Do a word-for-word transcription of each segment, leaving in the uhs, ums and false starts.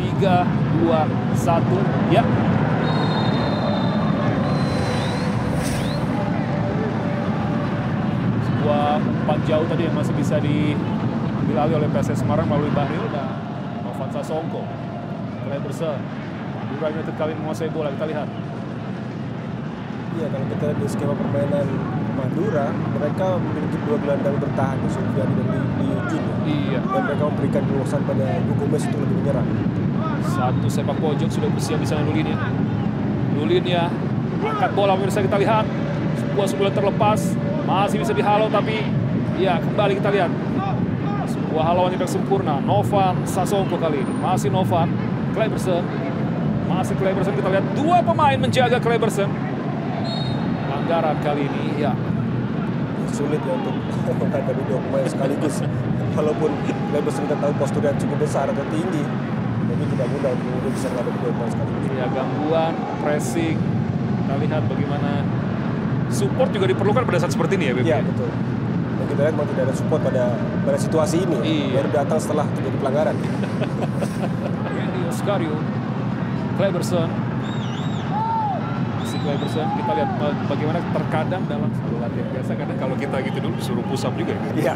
tiga, dua, satu, ya. Sebuah umpan jauh tadi yang masih bisa diambil alih oleh P S I S Semarang melalui Bahril dan Novan Sasongko. Cleberson, Madura United kali menguasai bola, kita lihat. Ya, kalau kita lihat di skema permainan Madura, mereka memiliki dua gelandang bertahan di Sufiani dan di Yujin. Iya. Dan mereka memberikan peluang pada Gomez untuk lebih menyerang. Satu sepak pojok sudah bersiap di sana Lulin ya. Lulin ya, angkat bola pemirsa, kita lihat. Sebuah sebulan terlepas, masih bisa dihalau tapi ya kembali kita lihat. Sebuah halauan yang sempurna, Novan Sasongko kali ini. Masih Novan, Cleberson. Masih Cleberson, kita lihat dua pemain menjaga Cleberson. Langgaran kali ini ya. Sulit ya untuk mengatakan dua pemain sekaligus. Walaupun Cleberson kita tahu posturnya cukup besar atau tinggi. Tapi tidak mudah untuk bisa menghadapi dua pemain sekaligus. Ya, gangguan, pressing. Kita lihat bagaimana support juga diperlukan pada saat seperti ini ya, Beb. Iya, betul. Dan kita lihat memang tidak ada support pada pada situasi ini. Iya. Baru datang setelah terjadi pelanggaran. Randy, Oscario, Cleberson. Si Cleberson, kita lihat bagaimana terkadang dalam saluran yang biasa. Kadang kalau kita gitu dulu disuruh pusap juga ya. Iya.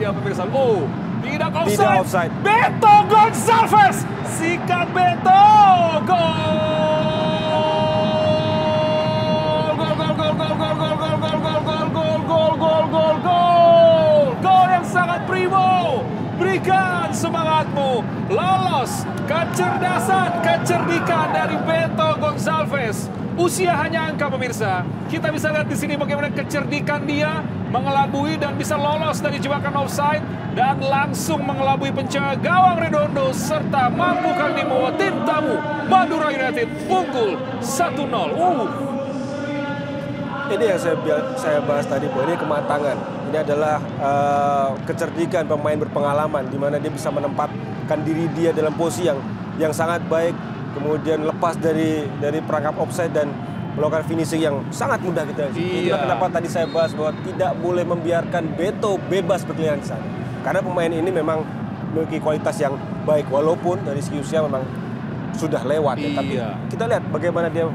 Iya, pemirsa. Oh, tidak offside. offside. Beto Gonçalves. Sikat Beto. Gol. Gol gol gol gol gol gol gol gol gol gol gol gol gol gol gol. Gol yang sangat primo. Berikan semangatmu. Lolos kecerdasan, kecerdikan dari Beto Gonçalves. Usia hanya angka pemirsa. Kita bisa lihat di sini bagaimana kecerdikan dia mengelabui dan bisa lolos dari jebakan offside. Dan langsung mengelabui penjaga gawang Redondo serta mampu kali ini tim tamu Madura United unggul satu nol. Uh. Ini yang saya, saya bahas tadi, Bu. Ini kematangan. Ini adalah uh, kecerdikan pemain berpengalaman, di mana dia bisa menempatkan diri dia dalam posisi yang yang sangat baik, kemudian lepas dari dari perangkap offside dan melakukan finishing yang sangat mudah kita. Iya. Itu kenapa tadi saya bahas bahwa tidak boleh membiarkan Beto bebas berkeliaran di sana. Karena pemain ini memang memiliki kualitas yang baik, walaupun dari segi usia memang sudah lewat. Iya. Ya, tapi kita lihat bagaimana dia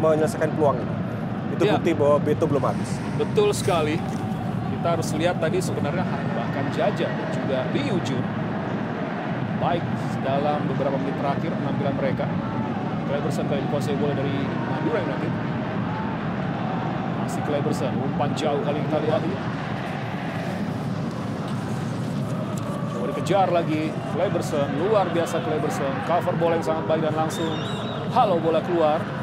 menyelesaikan peluang ini. Itu iya. Bukti bahwa Beto belum habis. Betul sekali. Kita harus lihat tadi sebenarnya bahkan Jaja dan juga Ryujun baik dalam beberapa menit terakhir penampilan mereka. Cleberson kali dikuasai bola dari Madura United. Masih Cleberson, umpan jauh kali kita lihat. Kejar lagi, Cleberson, luar biasa Cleberson, cover bola yang sangat baik dan langsung halau bola keluar.